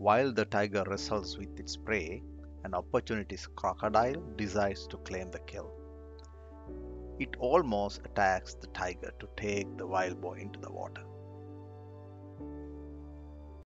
While the tiger wrestles with its prey, an opportunist crocodile decides to claim the kill. It almost attacks the tiger to take the wild boar into the water.